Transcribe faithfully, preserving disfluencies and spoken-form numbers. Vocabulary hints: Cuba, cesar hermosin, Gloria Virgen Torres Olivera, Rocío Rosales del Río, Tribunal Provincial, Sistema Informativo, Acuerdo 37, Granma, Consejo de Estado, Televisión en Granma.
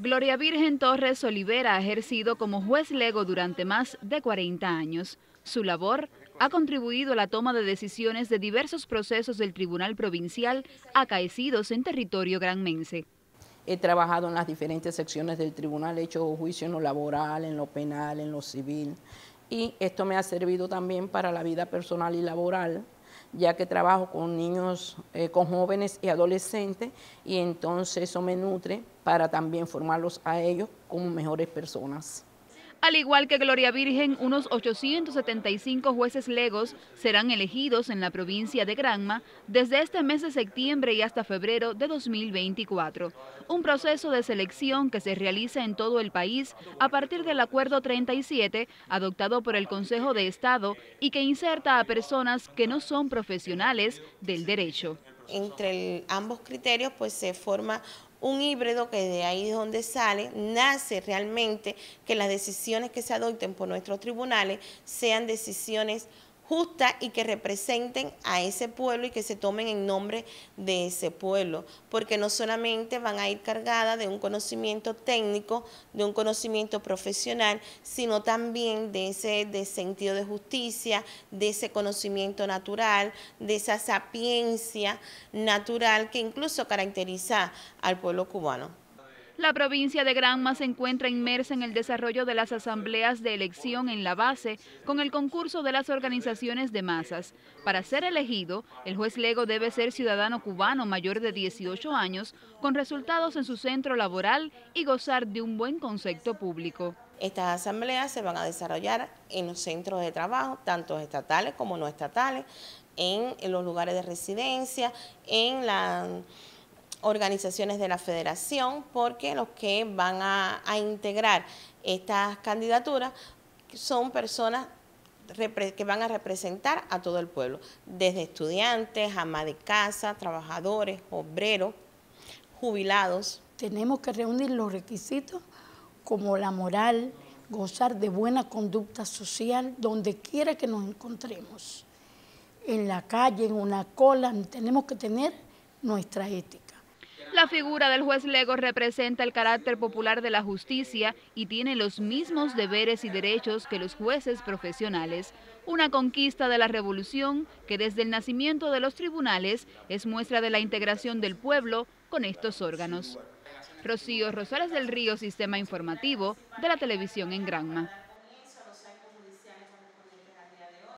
Gloria Virgen Torres Olivera ha ejercido como juez lego durante más de cuarenta años. Su labor ha contribuido a la toma de decisiones de diversos procesos del Tribunal Provincial acaecidos en territorio granmense. He trabajado en las diferentes secciones del tribunal, he hecho juicio en lo laboral, en lo penal, en lo civil, y esto me ha servido también para la vida personal y laboral, ya que trabajo con niños, eh, con jóvenes y adolescentes, y entonces eso me nutre para también formarlos a ellos como mejores personas. Al igual que Gloria Virgen, unos ochocientos setenta y cinco jueces legos serán elegidos en la provincia de Granma desde este mes de septiembre y hasta febrero de dos mil veinticuatro. Un proceso de selección que se realiza en todo el país a partir del Acuerdo treinta y siete adoptado por el Consejo de Estado y que inserta a personas que no son profesionales del derecho. Entre el, ambos criterios pues se forma un híbrido que de ahí es donde sale, nace realmente que las decisiones que se adopten por nuestros tribunales sean decisiones justas y que representen a ese pueblo y que se tomen en nombre de ese pueblo, porque no solamente van a ir cargadas de un conocimiento técnico, de un conocimiento profesional, sino también de ese de sentido de justicia, de ese conocimiento natural, de esa sapiencia natural que incluso caracteriza al pueblo cubano. La provincia de Granma se encuentra inmersa en el desarrollo de las asambleas de elección en la base con el concurso de las organizaciones de masas. Para ser elegido, el juez lego debe ser ciudadano cubano mayor de dieciocho años, con resultados en su centro laboral y gozar de un buen concepto público. Estas asambleas se van a desarrollar en los centros de trabajo, tanto estatales como no estatales, en los lugares de residencia, en la... organizaciones de la federación, porque los que van a, a integrar estas candidaturas son personas que van a representar a todo el pueblo, desde estudiantes, amas de casa, trabajadores, obreros, jubilados. Tenemos que reunir los requisitos como la moral, gozar de buena conducta social donde quiera que nos encontremos, en la calle, en una cola, tenemos que tener nuestra ética. La figura del juez lego representa el carácter popular de la justicia y tiene los mismos deberes y derechos que los jueces profesionales. Una conquista de la revolución que desde el nacimiento de los tribunales es muestra de la integración del pueblo con estos órganos. Rocío Rosales del Río, Sistema Informativo de la Televisión en Granma.